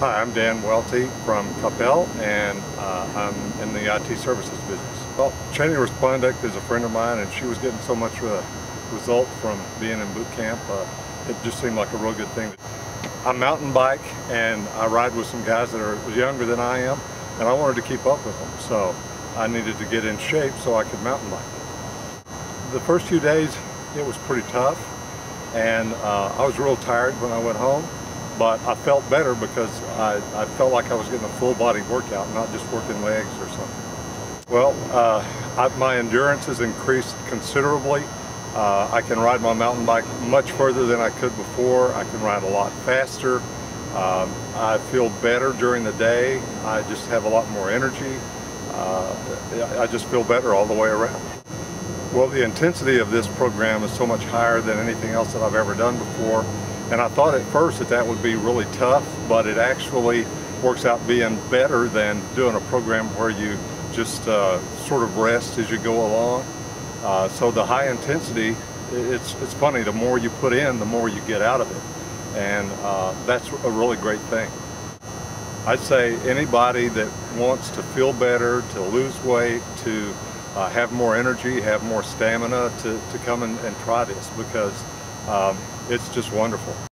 Hi, I'm Dan Welty from Coppell, and I'm in the IT services business. Well, Cheney Respondek is a friend of mine, and she was getting so much result from being in boot camp. It just seemed like a real good thing. I mountain bike, and I ride with some guys that are younger than I am, and I wanted to keep up with them, so I needed to get in shape so I could mountain bike. The first few days, it was pretty tough, and I was real tired when I went home. But I felt better because I felt like I was getting a full body workout, not just working legs or something. Well, my endurance has increased considerably. I can ride my mountain bike much further than I could before. I can ride a lot faster. I feel better during the day. I just have a lot more energy. I just feel better all the way around. Well, the intensity of this program is so much higher than anything else that I've ever done before. And I thought at first that would be really tough, but it actually works out being better than doing a program where you just sort of rest as you go along. So the high intensity, it's funny, the more you put in, the more you get out of it. And that's a really great thing. I'd say anybody that wants to feel better, to lose weight, to have more energy, have more stamina, to come and try this, because it's just wonderful.